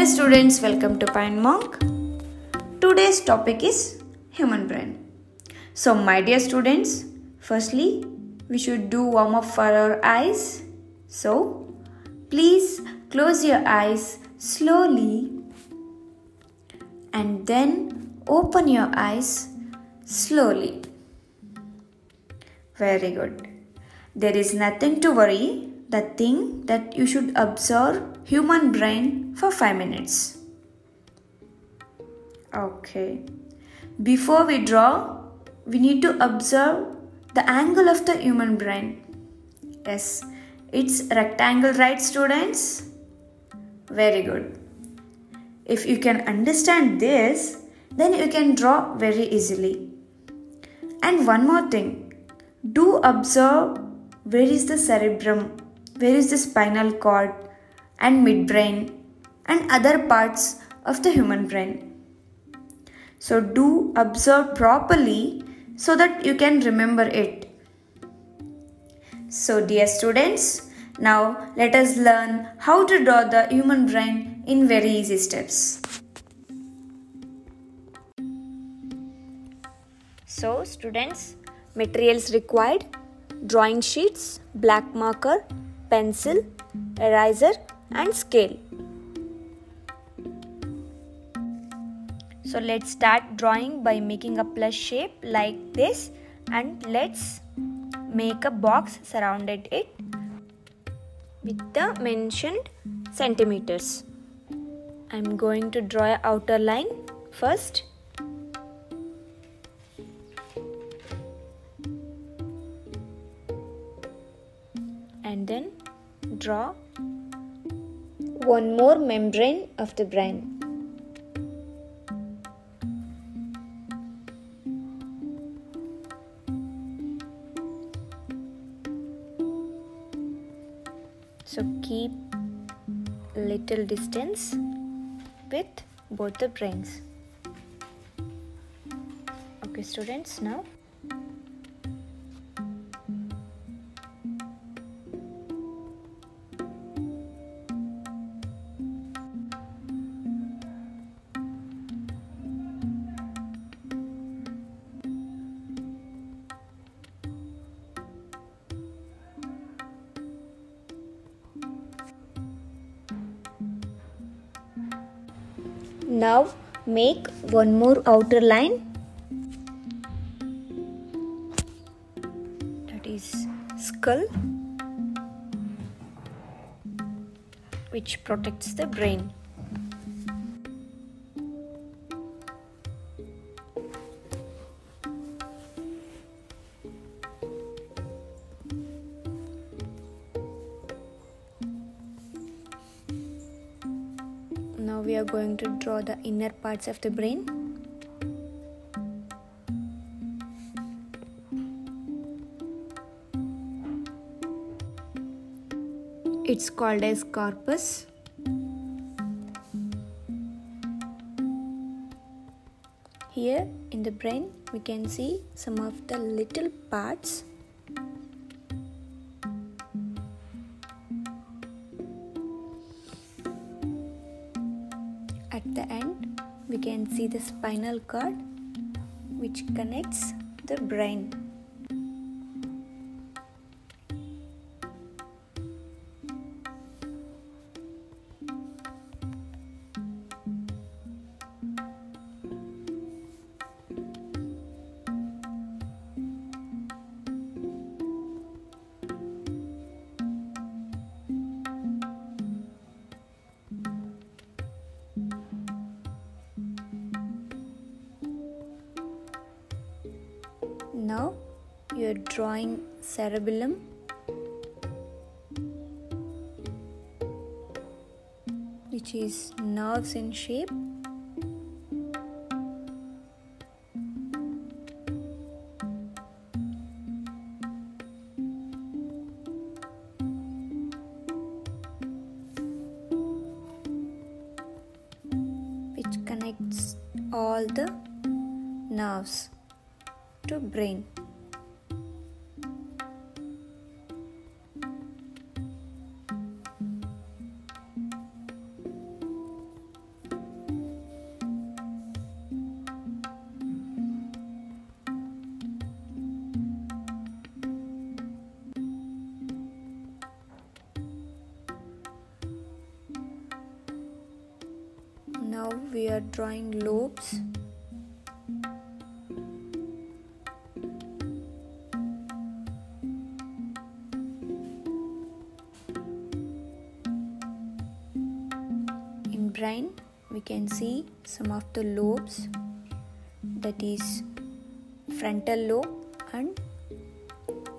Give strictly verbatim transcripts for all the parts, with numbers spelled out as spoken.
Hello students, welcome to Pine Monk. Today's topic is human brain. So my dear students, firstly we should do warm up for our eyes. So please close your eyes slowly and then open your eyes slowly. Very good. There is nothing to worry. The thing that you should observe human brain for five minutes. Okay. Before we draw, we need to observe the angle of the human brain. Yes, it's rectangle, right students? Very good. If you can understand this, then you can draw very easily. And one more thing, do observe where is the cerebrum. Where is the spinal cord and midbrain and other parts of the human brain. So do observe properly so that you can remember it. So dear students, now let us learn how to draw the human brain in very easy steps. So students, materials required: drawing sheets, black marker, pencil, eraser and scale. So let's start drawing by making a plus shape like this and let's make a box surrounded it with the mentioned centimeters. I'm going to draw an outer line first. And then draw one more membrane of the brain. So keep little distance with both the brains. Okay students, now Now make one more outer line, that is skull, which protects the brain. Now we are going to draw the inner parts of the brain. It's called as corpus. Here in the brain we can see some of the little parts. At the end, we can see the spinal cord which connects the brain. Now you are drawing cerebellum. Which is nerves in shape. Which connects all the nerves. To brain. now we are drawing lobes. In brain we can see some of the lobes, that is frontal lobe and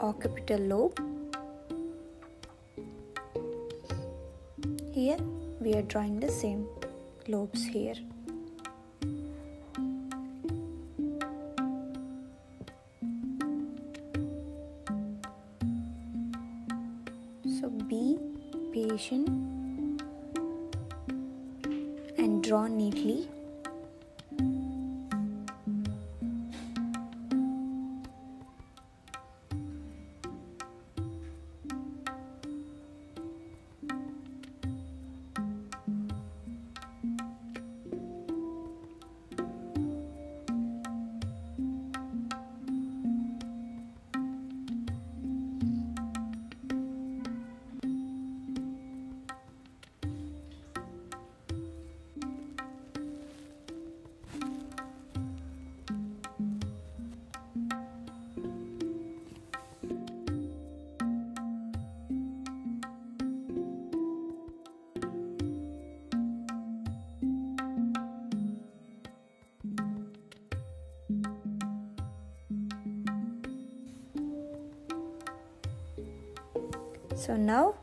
occipital lobe. Here we are drawing the same lobes here. So be patient and draw neatly. So now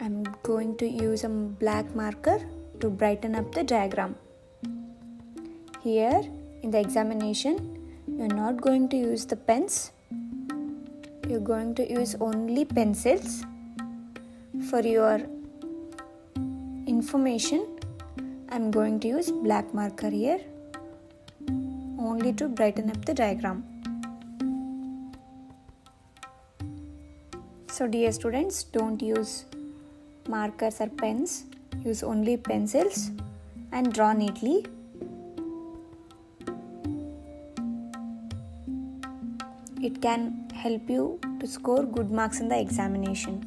I'm going to use a black marker to brighten up the diagram. Here in the examination, you're not going to use the pens. You're going to use only pencils. For your information, I'm going to use black marker here only to brighten up the diagram. So dear students, don't use markers or pens, use only pencils and draw neatly. It can help you to score good marks in the examination.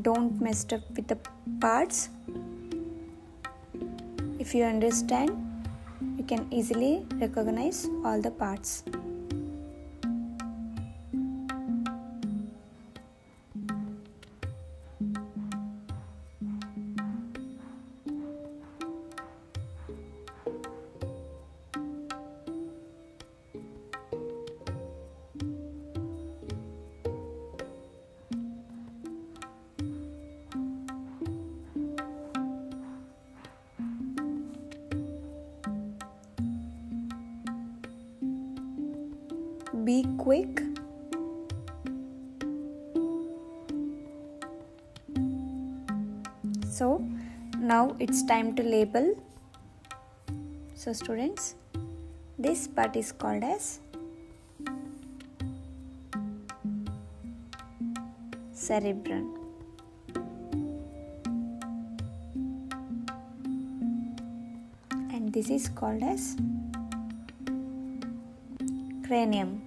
Don't mess up with the parts. If you understand, you can easily recognize all the parts. Be quick. So now it's time to label. So students, this part is called as cerebrum. And this is called as cranium.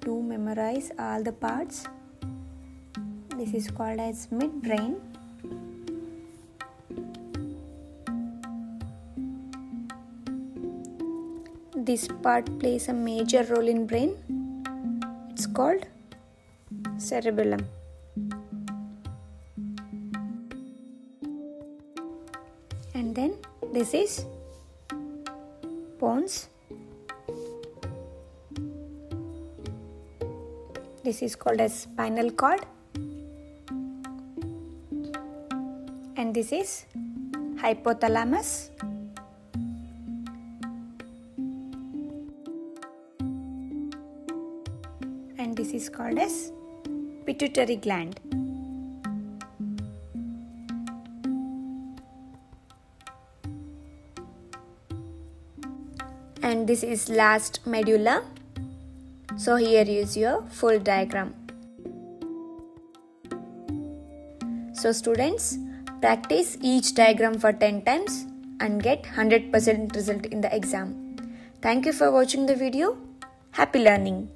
To memorize all the parts, this is called as midbrain, this part plays a major role in brain, it's called cerebellum. And then this is pons. This is called as spinal cord, and this is hypothalamus. And this is called as pituitary gland. And this is last medulla. So here is your full diagram. So students, practice each diagram for ten times and get one hundred percent result in the exam. Thank you for watching the video. Happy learning.